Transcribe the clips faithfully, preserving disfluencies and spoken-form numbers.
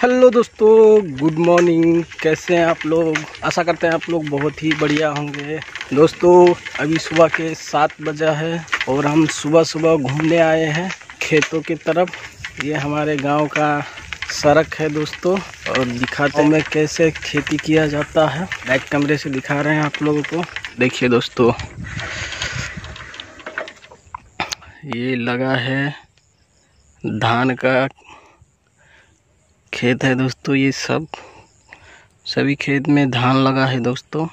Hello दोस्तों, good morning. कैसे हैं आप लोग? आशा करते हैं आप लोग बहुत ही बढ़िया होंगे। दोस्तों अभी सुबह के सात बजा है और हम सुबह सुबह घूमने आए हैं खेतों की तरफ। ये हमारे गांव का सड़क है दोस्तों, और दिखाते हैं कैसे खेती किया जाता है। बैक कैमरे से दिखा रहे हैं आप लोगों को। देखिए दोस्तों, ये लगा है धान का खेत है दोस्तों। ये सब सभी खेत में धान लगा है दोस्तों।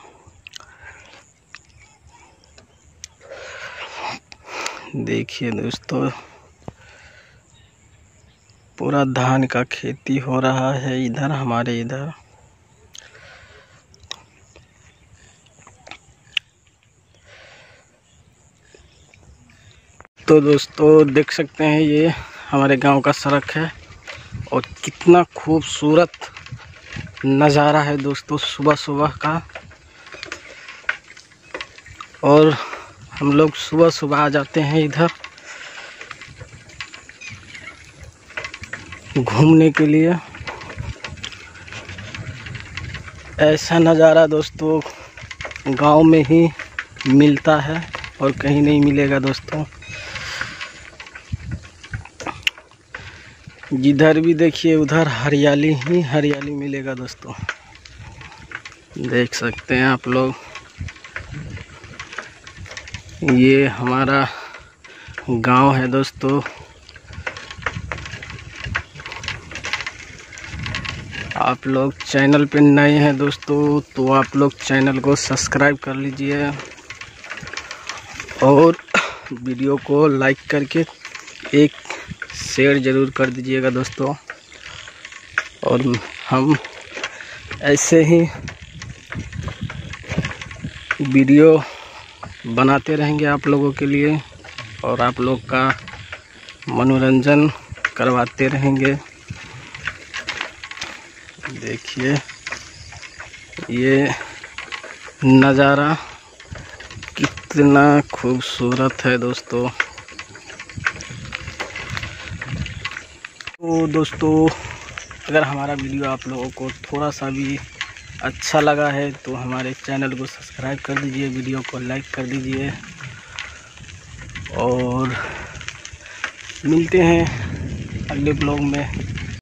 देखिए दोस्तों, पूरा धान का खेती हो रहा है इधर, हमारे इधर। तो दोस्तों देख सकते हैं, ये हमारे गांव का सड़क है और कितना खूबसूरत नज़ारा है दोस्तों सुबह सुबह का। और हम लोग सुबह सुबह आ जाते हैं इधर घूमने के लिए। ऐसा नज़ारा दोस्तों गांव में ही मिलता है और कहीं नहीं मिलेगा दोस्तों। जिधर भी देखिए उधर हरियाली ही हरियाली मिलेगा दोस्तों। देख सकते हैं आप लोग, ये हमारा गांव है दोस्तों। आप लोग चैनल पे नए हैं दोस्तों तो आप लोग चैनल को सब्सक्राइब कर लीजिए और वीडियो को लाइक करके एक शेयर ज़रूर कर दीजिएगा दोस्तों। और हम ऐसे ही वीडियो बनाते रहेंगे आप लोगों के लिए और आप लोग का मनोरंजन करवाते रहेंगे। देखिए ये नज़ारा कितना खूबसूरत है दोस्तों। तो दोस्तों अगर हमारा वीडियो आप लोगों को थोड़ा सा भी अच्छा लगा है तो हमारे चैनल को सब्सक्राइब कर दीजिए, वीडियो को लाइक कर दीजिए और मिलते हैं अगले ब्लॉग में।